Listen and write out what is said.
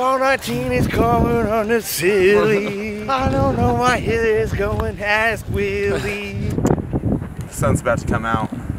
419 is coming on the silly. I don't know why it is going, ask Willie. The sun's about to come out.